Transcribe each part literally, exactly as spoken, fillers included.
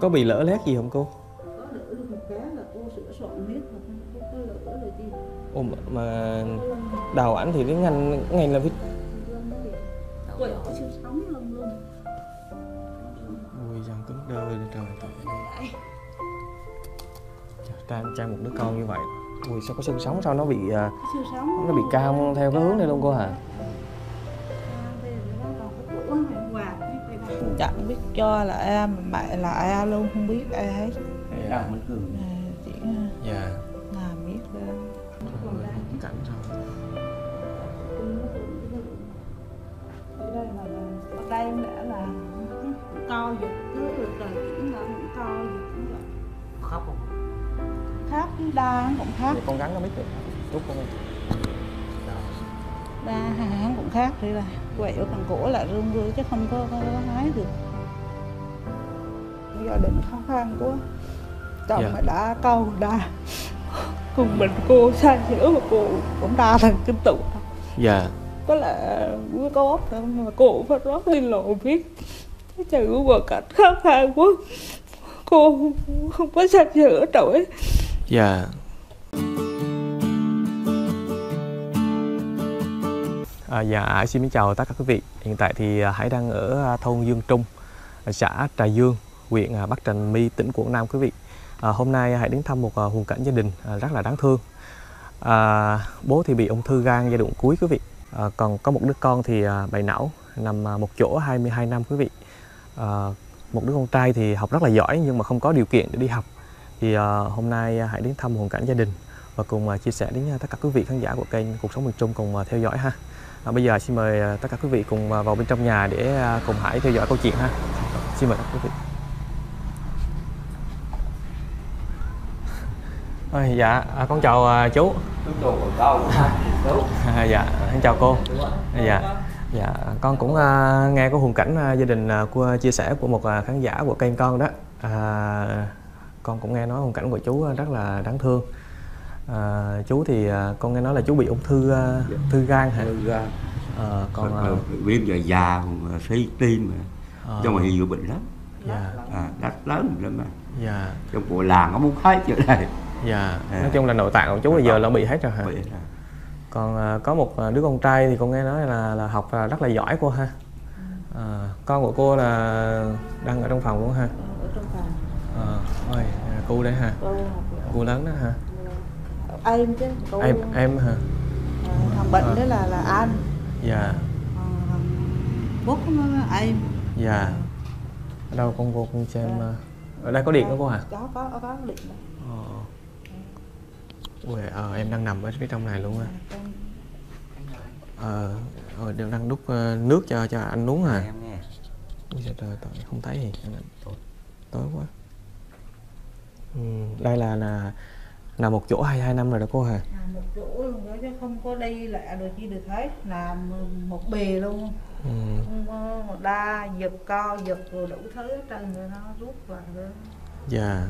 Có bị lỡ lét gì không cô? Có lỡ được một cái là cô sửa soạn hết mà không có lỡ rồi gì. Ồ mà đào ảnh thì cái ngành ngành là viết tuổi họ chưa sống luôn luôn. Ôi dòng cứng đơ rồi trời ơi. Cha cha một đứa con như vậy. Ui sao có xương sống, sao nó bị nó bị cao theo cái hướng này luôn cô hả? Chẳng biết cho là ai mà mẹ là ai luôn, không biết ai hết. Dạ. Chỉ dạ. Làm biết ra. Cảnh sao? Ở đây em đã là co giật cứ rồi chuyển là cũng co giật cũng vậy. Khóc không? Khóc đa cũng khóc. Con gắn nó biết được. Rút con. Ba hàng cũng khác thế là quậy ở bằng cổ là rương rưa chứ không có, có, có hái được. Gia đình khó khăn của chồng yeah. đã câu đa cùng mình cô sang sữa mà cô cũng đa thành kinh tụ. Dạ. Yeah. Có là có có mà cô phải rót lên lộ biết cái chữ của cảnh khó khăn quá cô không có sang sữa nổi. Dạ. Yeah. À, dạ, Hải xin chào tất cả quý vị. Hiện tại thì Hải đang ở thôn Dương Trung, xã Trà Dương, huyện Bắc Trà My, tỉnh Quảng Nam quý vị. À, hôm nay Hải đến thăm một hoàn cảnh gia đình rất là đáng thương. À, bố thì bị ung thư gan giai đoạn cuối quý vị. À, còn có một đứa con thì bại não, nằm một chỗ hai mươi hai năm quý vị. À, một đứa con trai thì học rất là giỏi nhưng mà không có điều kiện để đi học. Thì à, hôm nay Hải đến thăm hoàn cảnh gia đình và cùng chia sẻ đến tất cả quý vị khán giả của kênh Cuộc sống miền Trung cùng theo dõi ha. À, bây giờ xin mời tất cả quý vị cùng vào bên trong nhà để cùng Hải theo dõi câu chuyện ha. Xin mời quý vị. À, dạ, à, con chào chú. À, dạ, con chào cô. À, dạ, dạ, con cũng à, nghe có hoàn cảnh à, gia đình à, của chia sẻ của một à, khán giả của kênh con đó. À, con cũng nghe nói hoàn cảnh của chú rất là đáng thương. À, chú thì con nghe nói là chú bị ung thư uh, thư gan hả? Thư gan. À, còn viêm uh... dạ già, suy tim mà. À. Cho mà hiện nhiều bệnh lắm. Dạ. À, đắt lớn lắm mà. Dạ. Trong bộ làng nó muốn hết chỗ này. Dạ. À. Nói chung là nội tạng của chú bây giờ là bị hết rồi hả? Bị hết rồi. Còn uh, có một đứa con trai thì con nghe nói là là học rất là giỏi cô ha. À, con của cô là đang ở trong phòng luôn ha. Ở trong phòng. À, ôi, cô đấy ha. Cô, cô lớn đó ha. Em chứ cô... em em hả? À, thằng bệnh à. Đấy là là anh. Dạ. À, thằng bút nó em. Dạ. Ở đâu con vô con xem à. Ở đây có điện không cô hả? Có có có có điện. Ờ. Ui, à, em đang nằm ở phía trong này luôn á. Ờ, rồi đều đang đút nước cho cho anh uống hả? Em nghe. Ui trời trời, không thấy gì. Tối quá. Ừ, đây là là là một chỗ hai hai năm rồi đó cô hả? À, một chỗ luôn đó chứ không có đi lại rồi chi được hết, là một bề luôn. Ừ. Không đa giật co giật rồi đủ thứ hết trơn rồi nó rút vào đó. Dạ.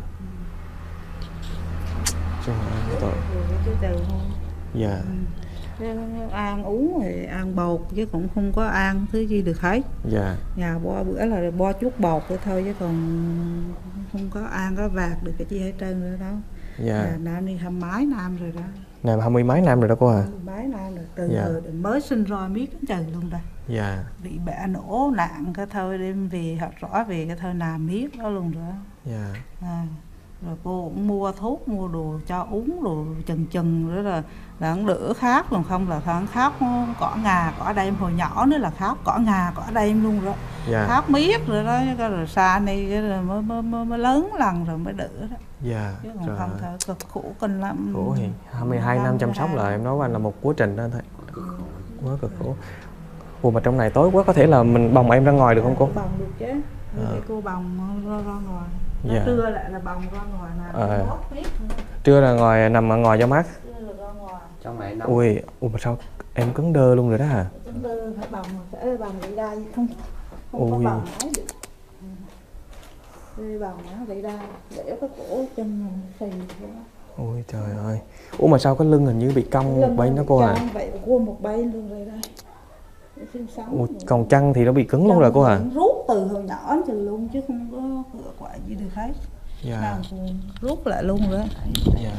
Trời ơi tội. Dạ. Ăn uống thì ăn bột chứ cũng không có ăn thứ gì được hết. Dạ. Nhà bo bữa là bo chút bột thôi thôi chứ còn không có ăn có vạt được cái chi hết trơn nữa đâu. Dạ. Nam đi hai mấy năm rồi đó. Nam hai mươi mấy năm rồi đó cô à. Mấy năm rồi, từ dạ. từ mới sinh ra miết trời luôn đây. Dạ. Bị bẻ nổ nặng cái thôi đem về học rõ về cái thôi làm miết đó luôn rồi. Dạ. À, rồi cô cũng mua thuốc mua đồ cho uống đồ chừng chừng nữa là là ăn đỡ khác còn không là thằng khóc cỏ ngà cỏ đây hồi nhỏ nữa là khóc cỏ ngà cỏ đây luôn rồi. Dạ. Khóc miết rồi đó cái rồi xa này cái rồi mới mới, mới, mới lớn lần rồi mới đỡ đó. Dạ. Chứ còn trời. Không thở cực khổ kinh lắm. Khổ thì hai mươi hai năm chăm sóc là em nói anh là một quá trình đó thôi. Quá cực khổ. Ủa mà trong này tối quá có thể là mình bồng em ra ngoài được không cô? Bồng được chứ. À. Cô bồng ra, ra ngoài. Dạ. Trưa lại là bồng ra ngoài là à. Trưa là ngồi nằm ở ngoài cho mát. Trưa là ra ngoài. Trong này nằm. Ui, ui mà sao em cứng đơ luôn rồi đó hả? Cứng đơ phải bồng phải bồng đi ra không. Không có bồng ấy được. Đi bồng nó vậy ra để cái cổ chân mình xì đó. Ôi trời ơi. Ủa mà sao cái lưng hình như bị cong một bên đó cô hả? À? Vậy cua một bên luôn rồi đây. Ủa, còn chân thì nó bị cứng chân luôn rồi cô hả? À? Rút từ hồi nhỏ thì luôn chứ không có quậy gì được hết. Dạ. Nào rút lại luôn rồi. Dạ.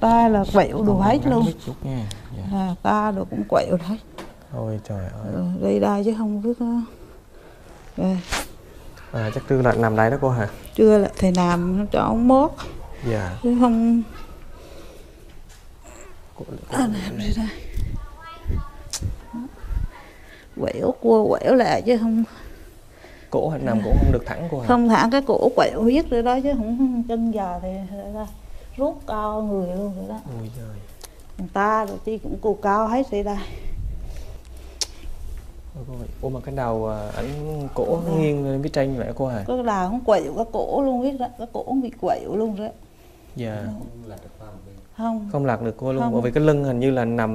Ta là quẹo đồ hết luôn. Dạ. À, ta đồ cũng quẹo đấy. Ôi trời ơi. Ừ, đây đây chứ không biết. Rồi. À, chắc Tư là nằm đây đó cô hả? Chưa là thầy nằm cho ông mốt. Dạ. Chứ không. Ta nằm đây đây. Quẹo cua quẹo lại chứ không. Cổ nằm cũng không được thẳng cô hả? Không thẳng, cái cổ quẹo huyết rồi đó chứ không chân già thì ra rút cao người luôn rồi đó. Ôi trời. Người ta rồi chi cũng cù cao hết rồi đây. Ôi mà cái đầu ảnh cổ ừ. nghiêng lên cái tranh vậy cô hả? Cái đầu không quẹo cái cổ luôn biết đó, cái cổ cũng bị quẹo luôn rồi. Dạ. Yeah. Không. Không lạc được cô luôn, không. Bởi vì cái lưng hình như là nằm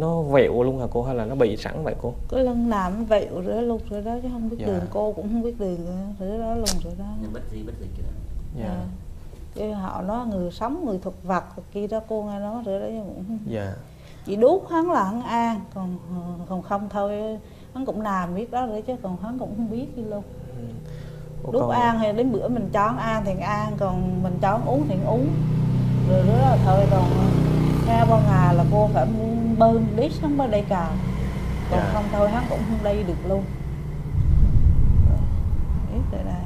nó vẹo luôn hả cô, hay là nó bị sẵn vậy cô? Cái lưng nằm vẹo rồi lục rồi đó chứ không biết dạ. đường, cô cũng không biết đường rồi đó luôn rồi đó. Bất gì bất gì chứ. Dạ. Cái họ nói người sống người thực vật kia đó cô nghe nói rồi đó cũng. Dạ. Chỉ đút hắn là hắn an, còn còn không thôi hắn cũng làm biết đó rồi chứ còn hắn cũng không biết đi luôn. Ừ. Ô, đút con... an hay đến bữa mình cho hắn an thì an, còn mình cho hắn uống thì uống. Rồi đó là thôi còn ra bao ngày là cô phải bơm đít không bơi đây cả, còn dạ. không thôi hắn cũng không đi được luôn. Đấy, đây này.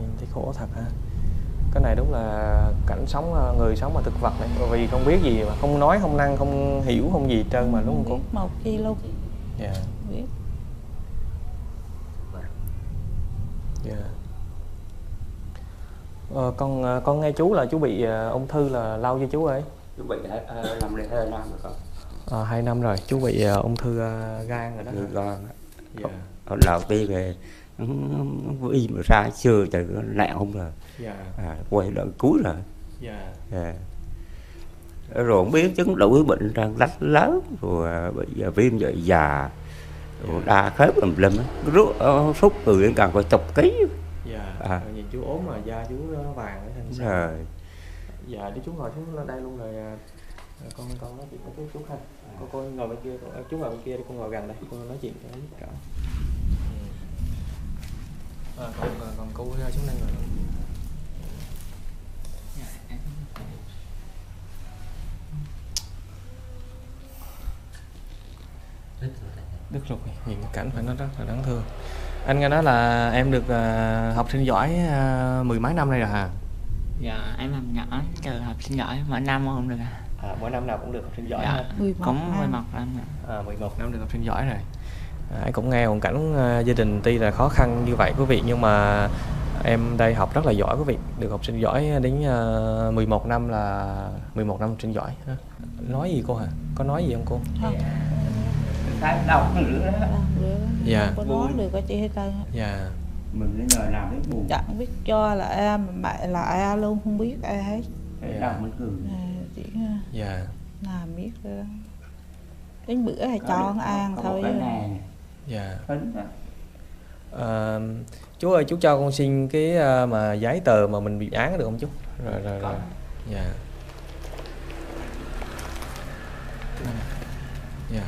Nhìn thấy khổ thật ha. Cái này đúng là cảnh sống người sống mà thực vật này, bởi vì không biết gì mà không nói không năng không hiểu không gì trơn mà đúng không cô? Một khi luôn. Dạ. Biết. Dạ. Ờ, con con nghe chú là chú bị ung thư là lâu chưa chú ơi? Chú bị làm được hai năm rồi con. Ờ, hai năm rồi chú bị ung thư gan rồi đó. Gan. Dạ. Con đầu tiên thì im ra chưa từ nẹo không rồi. Dạ. À, quay đoạn cuối rồi. Dạ. À. Rồi không biết chứng đủ bệnh đang lách lớn rồi bị viêm dạ già rồi đa khớp lùm lùm á, sốt người càng phải chục ký. Dạ, à. Nhìn chú ốm mà da chú vàng ấy, hình rồi. Dạ, đi chú ngồi xuống đây luôn rồi con con nói chuyện với chú Khanh. Cô cô ngồi bên kia, cô, chú ngồi bên kia đi, con ngồi gần đây, cô nói chuyện cho biết rõ. À, còn còn cô ra xuống đây rồi. Đứt ruột, nhìn cảnh phải nó rất là đáng thương. Anh nghe nói là em được uh, học sinh giỏi uh, mười mấy năm nay rồi hả? Dạ, em học nhỏ, chờ học sinh giỏi, mỗi năm không được à? À, mỗi năm nào cũng được học sinh giỏi dạ, cũng mười một năm rồi. À, mười một năm được học sinh giỏi rồi. Anh à, cũng nghe hoàn cảnh uh, gia đình tuy là khó khăn như vậy quý vị, nhưng mà em đây học rất là giỏi quý vị. Được học sinh giỏi đến uh, mười một năm là mười một năm học sinh giỏi. Hả? Nói gì cô hả? Có nói gì không cô? Không. Đọc nữa. Dạ. Có nói được có chị hết trơn. Dạ. Mình đến giờ làm hết buồn. Chẳng biết cho là em, mẹ là ai luôn không biết ai hết. Đọc mới cười. Chị. Dạ. Làm biết rồi đó. Đến bữa thì cho ăn thôi. Dạ. À, chú ơi chú cho con xin cái mà giấy tờ mà mình bị án được không chú? Rồi rồi rồi. Dạ. Dạ.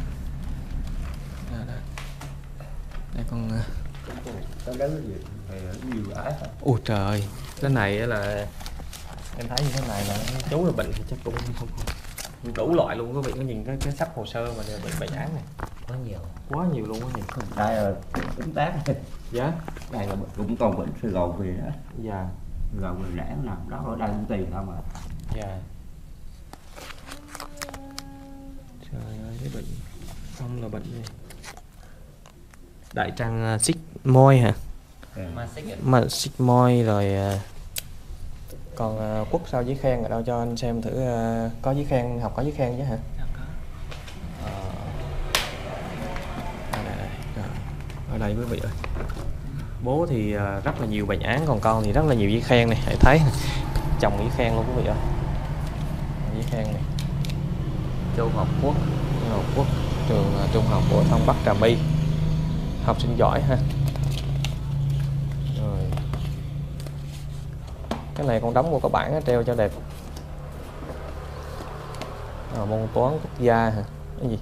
Đây con... Ôi trời, cái này là... Em thấy như thế này là chú là bệnh thì chắc cũng không... Đủ loại luôn quý vị, có nhìn cái, cái sách hồ sơ mà bị bệnh án này. Quá nhiều. Quá nhiều luôn á. Đây là tính tác này. Dạ. Đây là cũng còn bệnh Sài Gòn về đó. Dạ. Sài Gòn về rẻ nằm đó, ở đây cũng tiền không à. Dạ. Trời ơi, cái bệnh... Không là bệnh gì. Đại tràng xích môi hả? Ừ. Mà xích môi rồi. Còn Quốc sao giấy khen ở đâu cho anh xem thử, có giấy khen, học có giấy khen chứ hả? Ở đây, ở đây quý vị ơi. Bố thì rất là nhiều bệnh án, còn con thì rất là nhiều giấy khen này, hãy thấy chồng giấy khen luôn quý vị ơi. Giấy khen này. Châu Học Quốc, Châu Học Quốc, trường trung học phổ thông Bắc Trà My. Học sinh giỏi ha. Rồi. Cái này con đóng vô cái bảng treo cho đẹp. À, môn toán quốc gia hả? Cái gì?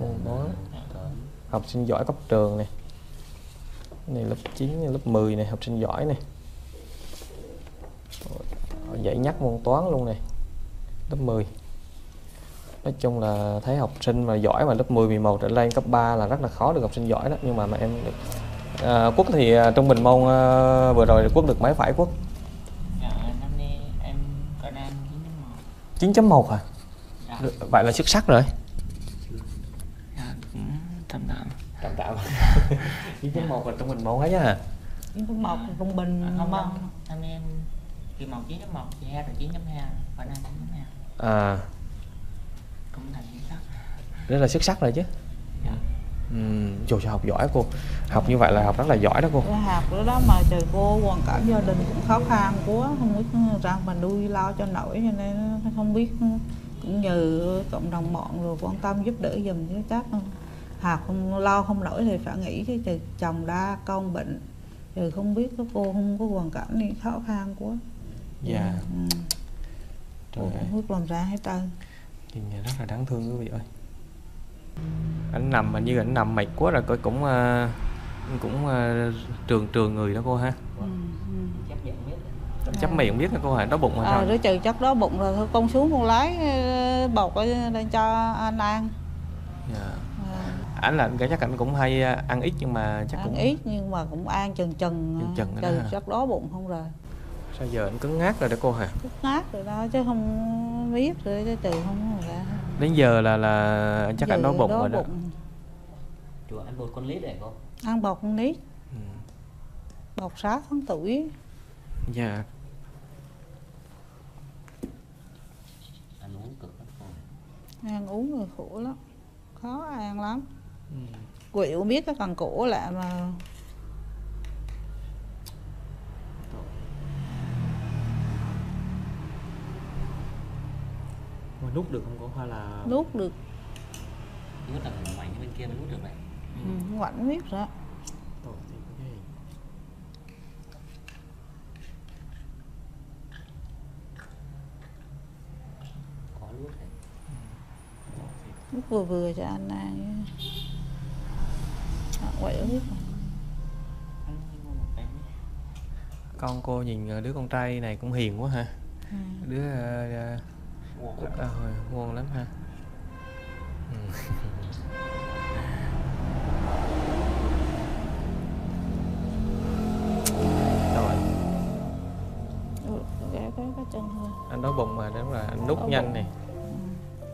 Môn toán. Học sinh giỏi cấp trường này. này lớp chín, này lớp mười này, học sinh giỏi này. Rồi, dạy nhắc môn toán luôn này, lớp mười. Nói chung là thấy học sinh mà giỏi mà lớp mười, mười một trở lên cấp ba là rất là khó được học sinh giỏi đó. Nhưng mà mà em được à, Quốc thì trung bình môn à, vừa rồi Quốc được mấy phải Quốc? Dạ, năm nay em có đang chín chấm một. chín chấm một hả? Dạ. Vậy là xuất sắc rồi. Dạ, cũng tạm tạm. Tạm tạm. chín chấm một là trung bình môn hết nhá. chín chấm một trung bình môn. Năm nay em kỳ một chín chấm một, kỳ hai rồi chín chấm hai, còn năm chín chấm hai. À. Cũng thành xuất sắc. Rất là xuất sắc rồi chứ. Dạ. Trời ơi, học giỏi cô. Học như vậy là học rất là giỏi đó cô. Học đó, đó mà trời cô hoàn cảnh gia đình cũng khó khăn quá, không biết ra mà nuôi lo cho nổi, cho nên không biết, cũng nhờ cộng đồng bọn rồi quan tâm giúp đỡ giùm chứ chắc không. Học không lo không nổi thì phải nghỉ chứ trời, chồng đa con bệnh. Trời không biết đó, cô không có hoàn cảnh thì khó khăn quá. Dạ. Ừ. Trời ơi. Không biết làm ra hết trơn. Nhìn rất là đáng thương quý vị ơi. Ảnh nằm, hình như ảnh nằm mệt quá rồi, coi cũng uh, cũng uh, trường trường người đó cô ha. Ừ, ừ. Chấp à. Miệng biết hả cô hả? Đói bụng hả? Ờ, đứa trừ chắc đói bụng rồi, con xuống con lái bột lên cho anh ăn. Dạ. Ảnh là cái chắc ảnh cũng hay ăn ít nhưng mà chắc ăn cũng... ít nhưng mà cũng ăn chừng chừng, chừng, chừng trừ đó, chắc đói bụng không rồi. Sao giờ anh cứng ngát rồi đó cô hả? Cứng ngát rồi đó chứ không biết rồi chứ từ không rồi đó. Đến giờ là là chắc giờ anh đói bụng rồi đó. Chùa ăn bột con lít này cô? Ăn bột con lít. Ừ. Bột sáu tháng tuổi. Dạ. Ăn uống cực lắm cô. Ăn uống người khổ lắm, khó ăn lắm. Ừ. Quỵu biết cái cần cổ lại mà. Nút được không có hoa là... Nút được. Nút là ngoài bên kia mới nút được này. Ừ, ngoảnh biết rồi. Tội thì có cái gì. Có nút này. Nút vừa vừa cho anh ăn. Ngoảnh biết rồi. Con cô nhìn đứa con trai này cũng hiền quá ha. Ừ. Đứa... Uh, uh, À, ngon lắm ha. Ừ. Rồi. Cái, cái, cái chân thôi. Anh đói bụng mà đúng là anh nút nhanh này. À.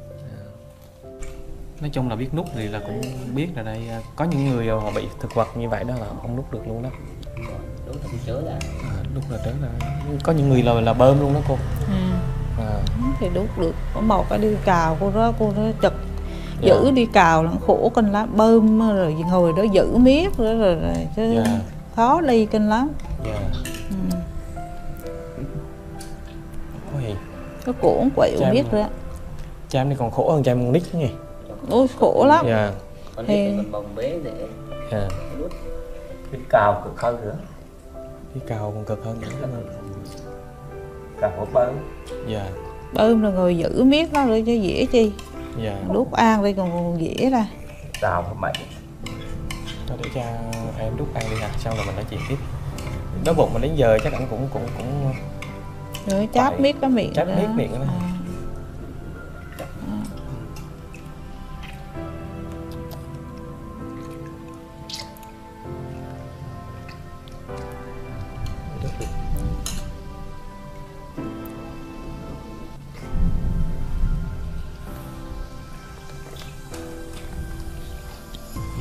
Nói chung là biết nút thì là cũng biết là đây có những người họ bị thực vật như vậy đó là không nút được luôn đó. Đúng là chớ là. Đúng là chớ là. Có những người là là bơm luôn đó cô. Thì đút được có một cái đi cào cô đó, cô nó chật giữ. Yeah. Đi cào là khổ kinh lắm, bơm rồi ngồi đó giữ miết rồi, rồi, rồi chứ. Yeah. Khó ly kinh lắm. Yeah. Ừ. Ôi. Cái cổ cũng quẹo biết rồi á. Cha em này còn khổ hơn cha em con nít nữa nhỉ. Ôi khổ lắm. Yeah. Con nít thì còn bồng bế để. Yeah. Đi cào cực hơn nữa. Đi cào còn cực hơn nữa. Cào hổ bơm. Dạ. Yeah. Bơm rồi ngồi giữ miết nó rồi cho dễ chi. Dạ. Đút ăn đi còn, còn dễ ra. Sao hả mày? Thôi để cha em đút ăn đi nè, sau rồi mình nói chuyện tiếp. Đói bụng mà đến giờ chắc ảnh cũng cũng cũng rồi cháp phải... miết cái miệng. Cháp miết miệng đó. À. À.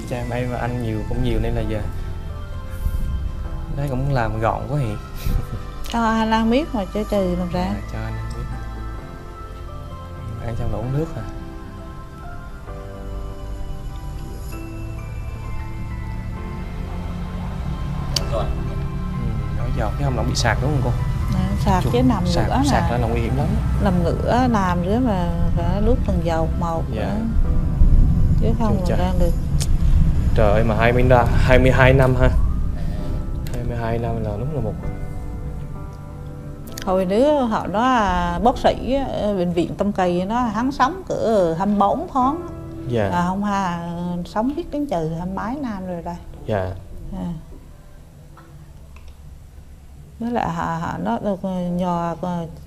Cha em hay mà ăn nhiều cũng nhiều nên là giờ đấy cũng làm gọn quá hiện. Cho anh ăn biết mà chơi trừ làm ra. À, cho anh ăn biết. Ăn xong là uống nước à. Rồi. Ừ, nói giọt chứ không là bị sạc đúng không cô? À, sạc Chụp, chứ nằm sạc, nữa sạc là, là, là nguy hiểm lắm. Nằm ngửa làm nữa mà phải lúc từng dầu màu. Dạ. Chứ không là ra được. Trời ơi, mà hai mươi hai năm ha. hai mươi hai năm là đúng là một. Hồi đứa họ đó bác sĩ ở bệnh viện Tâm Kỳ nó hắn sống cỡ hai mươi bốn tháng. Dạ. Không ha, sống biết tiếng trừ hai mấy năm rồi đây. Dạ. À. Với lại nó được nhờ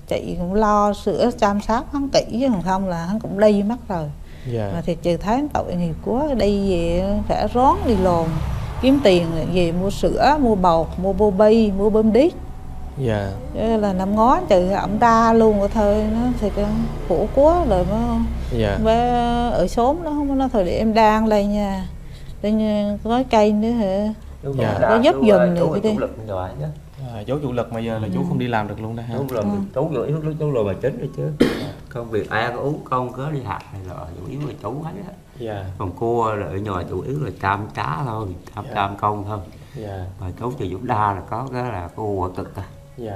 chị cũng lo sữa chăm sóc hắn kỹ, chứ không là hắn cũng đi mất rồi. Yeah. Mà thì chị thấy tội nghiệp quá, đi về phải rón đi lồn kiếm tiền về mua sữa, mua bột, mua bô bi, mua bơm đít. Dạ. Yeah. Là năm ngó trừ ẩm ra luôn rồi thôi, nó thì khổ quá rồi nó. Dạ. Yeah. Ở xóm nó không nó thời điểm đang đây nha, đây nha, có cây nữa hả? Dạ. Có giúp dùm nữa đi. À, dấu chủ lực mà giờ là ừ. chú không đi làm được luôn đó hả? Đúng rồi, chú yếu lúc chú rồi mà chính rồi chứ. Công việc ai có uống con có đi học này là chủ yếu là chú hết á. Yeah. Còn cô là ở nhà chủ yếu là tam trá thôi, tam yeah. tam công thôi. Yeah. Mà chú chị Dũng Đa là có cái là cô quả cực à. Yeah.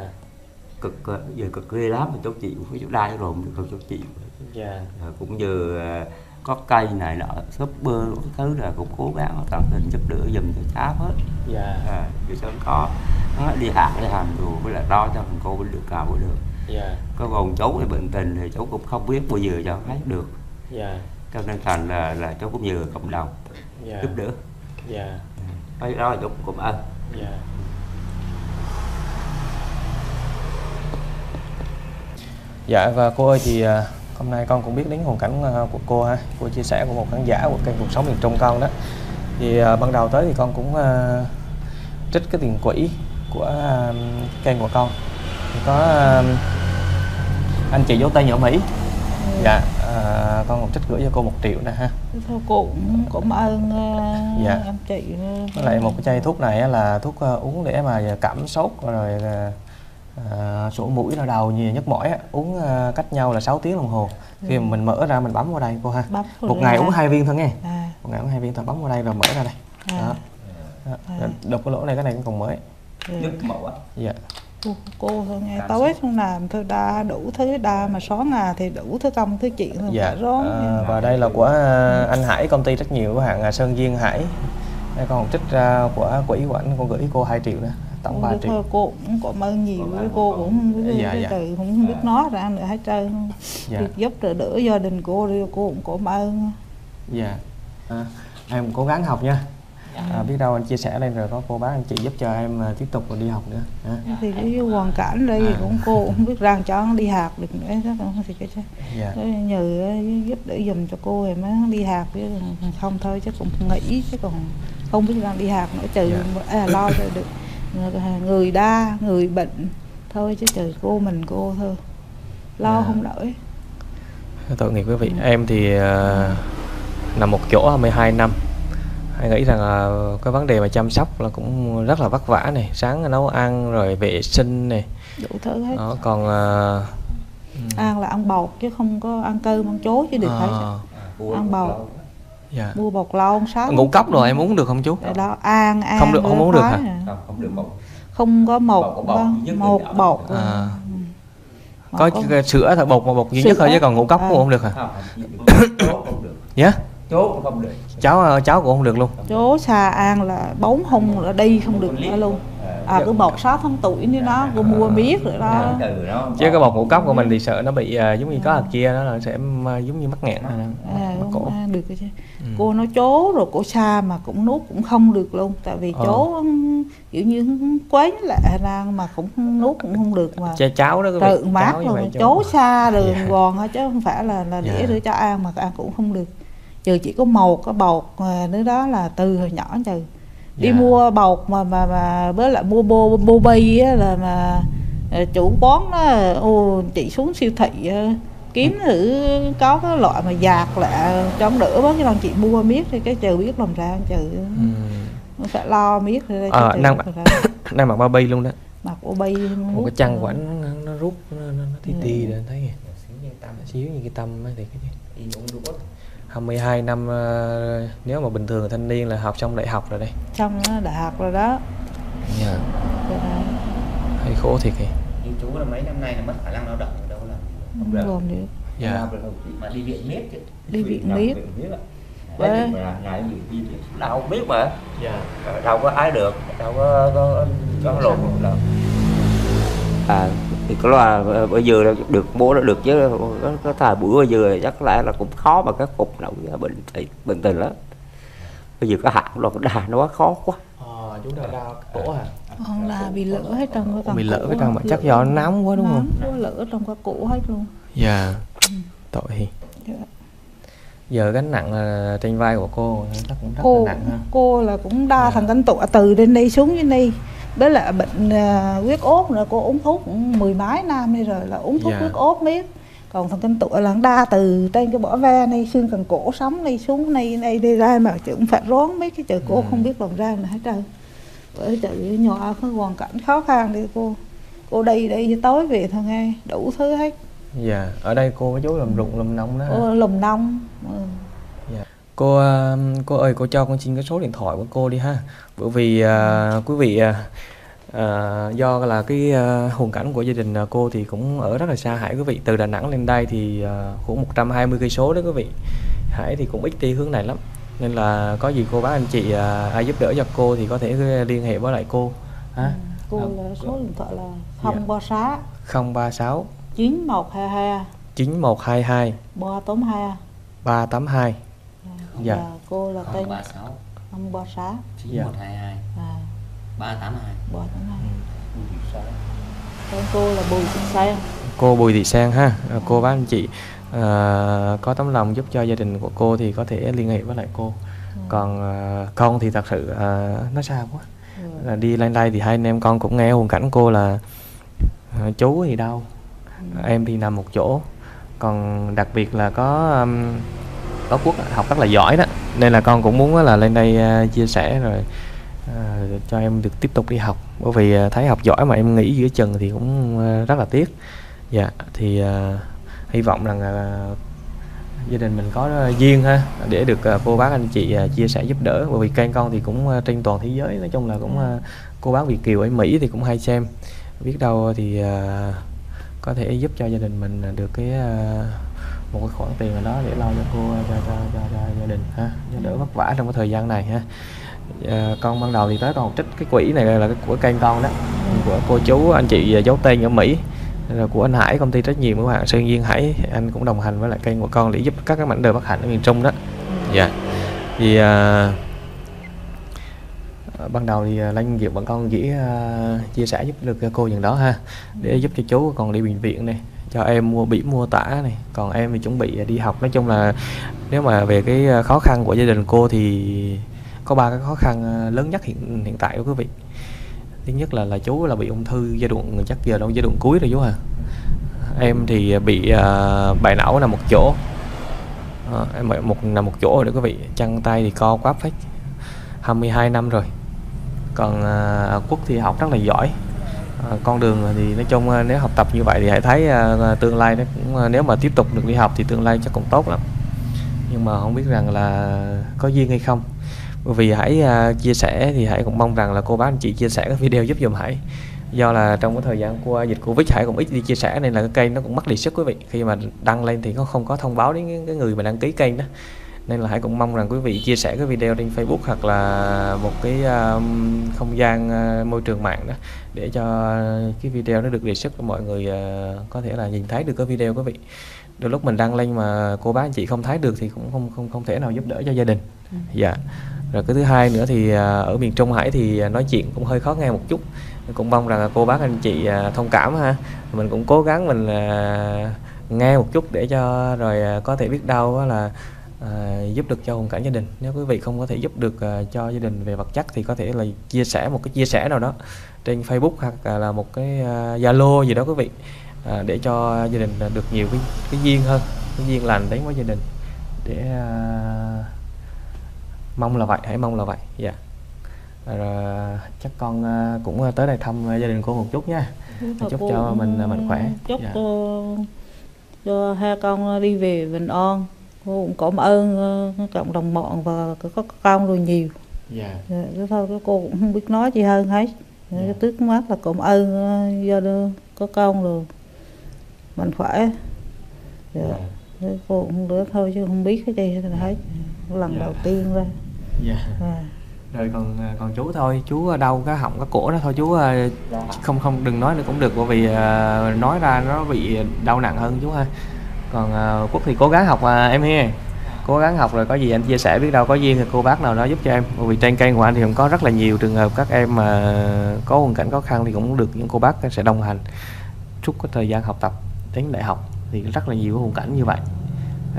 Cực giờ cực ghê lắm mà chú chị với Dũng Đa rồi được không chú chị. Yeah. Rồi cũng giờ có cây này nọ shopper thứ là cũng cố gắng tận tình giúp đỡ dùm cho cháu hết. Dạ. À, giờ sớm có đi hạng đi hàm đồ với lại đo cho thằng cô được cào mới được. Dạ. Có còn cháu thì bệnh tình thì cháu cũng không biết bao giờ cho thấy được. Dạ. Cho nên thành là là cháu cũng nhờ cộng đồng dạ. giúp đỡ. Dạ. Đó là cháu cũng ơn. Dạ. Dạ và cô ơi thì hôm nay con cũng biết đến hoàn cảnh của cô ha, cô chia sẻ của một khán giả của kênh Cuộc Sống Miền Trung con đó. Thì uh, ban đầu tới thì con cũng uh, trích cái tiền quỹ của uh, kênh của con. Thì có uh, anh chị vỗ tay nhỏ Mỹ. Ừ. Dạ, uh, con cũng trích gửi cho cô một triệu nè ha. Thôi cô cũng, cũng ơn uh, dạ. em chị. Với lại một cái chai thuốc này là thuốc uh, uống để mà cảm sốt rồi. Uh, À, sổ mũi đau đầu nhiều nhức mỏi á, uống à, cách nhau là sáu tiếng đồng hồ. Ừ. Khi mà mình mở ra mình bấm vào đây cô ha. Một ngày uống hai viên thôi nghe. À. Một ngày uống hai viên thôi, bấm vào đây rồi mở ra đây. À. Đó. Đó. À. Đục cái lỗ này, cái này cũng còn mới. Nhức mỏi. Dạ. Cô thôi nghe tối không làm thôi đa đủ thứ đa mà xóa nhà thì đủ thứ công thứ chuyện thôi. Dạ. Rón. À, và đây là của ừ. anh Hải, công ty trách nhiệm hữu hạn Sơn Duyên Hải. Đây con trích ra của quỹ của ảnh, con gửi cô hai triệu nè. Tổng ba triệu. Thôi cô cũng cảm ơn nhiều với cô cũng dạ, dạ. từ không biết nói ra nữa hết trơn. Dạ. Việc giúp đỡ, đỡ gia đình cô đi cô cũng cảm ơn. Dạ. À, em cố gắng học nha. À, biết đâu anh chia sẻ lên rồi có cô bác anh chị giúp cho em tiếp tục đi học nữa. À. Thì cái hoàn cảnh đây à. cũng cô cũng biết rằng cho đi học được nữa đó không thì cái dạ. nhờ giúp đỡ giùm cho cô thì mới đi học chứ không thôi chứ cũng nghĩ chứ còn không biết rằng đi học nữa trừ dạ. à, lo cho được. Người đa, người bệnh thôi chứ trời cô mình cô thôi lo à. không nổi. Tội nghiệp quý vị, ừ. em thì uh, nằm một chỗ mười hai năm. Hay nghĩ rằng uh, cái vấn đề mà chăm sóc là cũng rất là vất vả này. Sáng nấu ăn rồi vệ sinh này. Đủ thứ hết. Đó, còn uh, ăn là ăn bột chứ không có ăn cơm, ăn chối chứ được à. thấy chứ. Ăn bột. Dạ. Mua bột lon sáu ngũ cốc rồi em uống được không chú? Đó, ăn, ăn không được, không uống được hả? Không, không được bột. Không có một bột, một bột. À. Có sữa thôi, bột mà bột duy nhất thôi chứ còn ngũ cốc cũng không được hả? Không, không được. Dạ. Chố cũng không được. Cháu cháu cũng không được luôn. Chố xa ăn là bóng hung là đi không được nữa luôn. À cứ bột sáu tháng tuổi nếu nó cô mua biết rồi đó. Chứ cái bột ngũ cốc của mình thì sợ nó bị giống như có hạt kia đó là sẽ giống như mắc nghẹn cổ. Được rồi chứ. Ừ. Cô nó chố rồi cô xa mà cũng nuốt cũng không được luôn. Tại vì ờ. chố kiểu như quấy lại ra mà cũng nuốt cũng không được mà Chà, cháu đó tự mát rồi chố xa đường yeah. gòn hết chứ không phải là là để yeah. đưa cho ăn mà ăn cũng không được. Giờ chỉ có một cái bột nữa đó là từ hồi nhỏ trừ. Đi yeah. mua bột mà mà mà với lại mua bô bô bi á là mà chủ quán đó ô chị xuống siêu thị kiếm thử có cái loại mà dạt lại chống đỡ bớt cho con chị mua miết thì cái trừ biết làm sao trừ ừ. phải lo miết rồi à, đang mặc đang mặc bao bi luôn đó mặc bao bi một cái chăn của ảnh nó, nó rút nó nó, nó ti ti rồi thấy xíu như cái tâm thì cái hai mươi hai năm nếu mà bình thường thanh niên là học xong đại học rồi đây xong đại học rồi đó yeah. thấy khổ thiệt kìa chú là mấy năm nay là mất khả năng lao động ở đâu là không làm được. Dạ. Mà đi viện miết chứ. Đi viện miết. Đấy. Ngày đi viện đau biết mà. Dạ. Đâu có ai được, đâu có có có lộn đâu. À thì có là bây giờ là được bố đã được chứ có, có thời buổi bây giờ chắc lẽ là cũng khó mà các phục nổi bệnh thì bệnh tình lắm. Bây giờ có hạn rồi đà nó quá khó quá. Ờ à, chúng ta đau cổ hả? Còn là bị lửa hết trơn cái toàn. Bị lửa hết trơn mà chắc do nóng quá đúng nóng không? Nóng lửa trong cái cũ hết luôn. Dạ. Yeah. Ừ. Tội. Yeah. Giờ gánh nặng là trên vai của cô nó cũng rất cô, là nặng ha. Cô là cũng đa yeah. thằng cánh tụa từ đến đây xuống đến đây. Với lại bệnh uh, huyết ốp nữa, cô uống thuốc cũng mười mấy năm đây rồi là uống thuốc yeah. huyết ốp miết. Còn thằng cánh tụa là đa từ trên cái bỏ ve này xương cần cổ sống này xuống này này đi ra mà chị cũng phải rón mấy cái chợ cô yeah. không biết làm ra nữa hết trơn. Bởi chợ nhỏ cái hoàn cảnh khó khăn đi cô. Cô đi đi tối về thôi nghe, đủ thứ hết. Dạ, yeah. Ở đây cô với chú làm ruộng làm nông đó. Cô làm nông. Ừ. Yeah. Cô cô ơi, cô cho con xin cái số điện thoại của cô đi ha. Bởi vì uh, quý vị uh, do là cái uh, hoàn cảnh của gia đình cô thì cũng ở rất là xa Hải quý vị, từ Đà Nẵng lên đây thì uh, khoảng một trăm hai mươi cây số đó quý vị. Hải thì cũng ít đi hướng này lắm. Nên là có gì cô bác anh chị uh, ai giúp đỡ cho cô thì có thể liên hệ với lại cô ha. Ừ. Cô à, là số điện thoại là không ba sáu chín một hai hai ba tám hai ba tám hai. Dạ. Cô là tên không ba sáu không ba sáu chín một hai hai ba tám hai ba tám hai. Tên cô là Bùi Thị Sang. Cô Bùi Thị Sang ha. À, cô bác anh chị à, có tấm lòng giúp cho gia đình của cô thì có thể liên hệ với lại cô. Ừ. Còn à, con thì thật sự à, nó xa quá. Ừ. Là đi lên đây thì hai anh em con cũng nghe hoàn cảnh cô là à, chú thì đâu. Em thì nằm một chỗ, còn đặc biệt là có um, có Quốc học rất là giỏi đó, nên là con cũng muốn là lên đây uh, chia sẻ rồi uh, cho em được tiếp tục đi học, bởi vì uh, thấy học giỏi mà em nghỉ giữa chừng thì cũng uh, rất là tiếc. Dạ, thì uh, hy vọng rằng uh, gia đình mình có uh, duyên ha, để được uh, cô bác anh chị uh, chia sẻ giúp đỡ, bởi vì kênh con thì cũng uh, trên toàn thế giới, nói chung là cũng uh, cô bác Việt kiều ở Mỹ thì cũng hay xem, biết đâu thì uh, có thể giúp cho gia đình mình được cái một cái khoản tiền nào đó để lo cho cô cho cho, cho, cho gia đình ha, cho đỡ vất vả trong cái thời gian này ha. À, con ban đầu thì tới còn trích cái quỹ này là cái của kênh con đó, của cô chú anh chị giấu tên ở Mỹ, là của anh Hải, công ty trách nhiệm hữu hạn Sơn Duyên Hải, anh cũng đồng hành với lại kênh của con để giúp các cái mảnh đời bất hạnh ở miền Trung đó. Dạ. Yeah. Thì à, ban đầu thì Lan Diệu bọn con chỉ uh, chia sẻ giúp được cô dần đó ha, để giúp cho chú còn đi bệnh viện này, cho em mua bỉm mua tả này, còn em thì chuẩn bị đi học. Nói chung là nếu mà về cái khó khăn của gia đình cô thì có ba cái khó khăn lớn nhất hiện hiện tại của quý vị. Thứ nhất là là chú là bị ung thư giai đoạn chắc giờ đâu giai đoạn cuối rồi chú hả? Em thì bị uh, bại não nằm một chỗ, uh, em một nằm một chỗ rồi đó quý vị, chân tay thì co quắp hết hai mươi hai năm rồi. Còn à, Quốc thì học rất là giỏi, à, con đường thì nói chung nếu học tập như vậy thì hãy thấy à, tương lai nó cũng, nếu mà tiếp tục được đi học thì tương lai chắc cũng tốt lắm, nhưng mà không biết rằng là có duyên hay không. Bởi vì hãy à, chia sẻ thì hãy cũng mong rằng là cô bác anh chị chia sẻ cái video giúp dùm Hải, do là trong cái thời gian qua dịch Covid Hải cũng ít đi chia sẻ nên là cái kênh nó cũng mất đi sức quý vị, khi mà đăng lên thì nó không có thông báo đến cái người mà đăng ký kênh đó. Nên là hãy cũng mong rằng quý vị chia sẻ cái video trên Facebook hoặc là một cái um, không gian uh, môi trường mạng đó, để cho cái video nó được đề xuất cho mọi người uh, có thể là nhìn thấy được cái video quý vị. Đôi lúc mình đăng lên mà cô bác anh chị không thấy được thì cũng không không không thể nào giúp đỡ cho gia đình. Ừ. Dạ. Rồi cái thứ hai nữa thì uh, ở miền Trung Hải thì nói chuyện cũng hơi khó nghe một chút. Cũng mong rằng cô bác anh chị uh, thông cảm ha. Mình cũng cố gắng mình uh, nghe một chút để cho rồi uh, có thể biết đâu là À, giúp được cho hoàn cảnh gia đình. Nếu quý vị không có thể giúp được à, cho gia đình về vật chất thì có thể là chia sẻ một cái chia sẻ nào đó trên Facebook hoặc là một cái Zalo à, gì đó quý vị, à, để cho gia đình được nhiều cái, cái duyên hơn, cái duyên lành đến với gia đình, để à, mong là vậy, hãy mong là vậy. Dạ. Yeah. Rồi chắc con cũng tới đây thăm gia đình cô một chút nha. Chúc cho mình mạnh khỏe. Chúc yeah. cho hai con đi về bình an. Cô cũng cảm ơn cộng đồng bọn và các con rồi nhiều. Dạ. Yeah. Cái thôi cái cô cũng không biết nói gì hơn hết. Yeah. Cái trước mắt là cảm ơn do có con rồi mạnh khỏe. Dạ. Yeah. Yeah. Cô cũng nữa thôi chứ không biết cái gì hết. Lần yeah. đầu tiên ra. Dạ. Yeah. Yeah. Rồi còn còn chú thôi, chú đau cái họng cái cổ đó thôi chú, không không đừng nói nữa cũng được, bởi vì nói ra nó bị đau nặng hơn chú ha. Còn uh, Quốc thì cố gắng học uh, em he. cố gắng học, rồi có gì anh chia sẻ, biết đâu có duyên thì cô bác nào đó giúp cho em. Bởi vì trên kênh của anh thì cũng có rất là nhiều trường hợp các em mà có hoàn cảnh khó khăn thì cũng được những cô bác sẽ đồng hành suốt cái thời gian học tập đến đại học, thì rất là nhiều hoàn cảnh như vậy.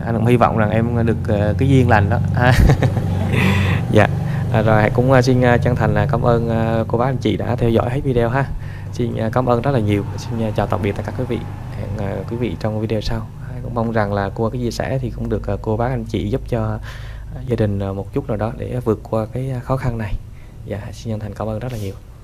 Anh cũng hy vọng rằng em được cái duyên lành đó. Dạ. À, rồi cũng xin chân thành cảm ơn cô bác anh chị đã theo dõi hết video ha. Xin cảm ơn rất là nhiều. Xin chào tạm biệt tất cả quý vị. Hẹn quý vị trong video sau. Cũng mong rằng là qua cái chia sẻ thì cũng được cô bác anh chị giúp cho gia đình một chút nào đó để vượt qua cái khó khăn này. Dạ, xin chân thành cảm ơn rất là nhiều.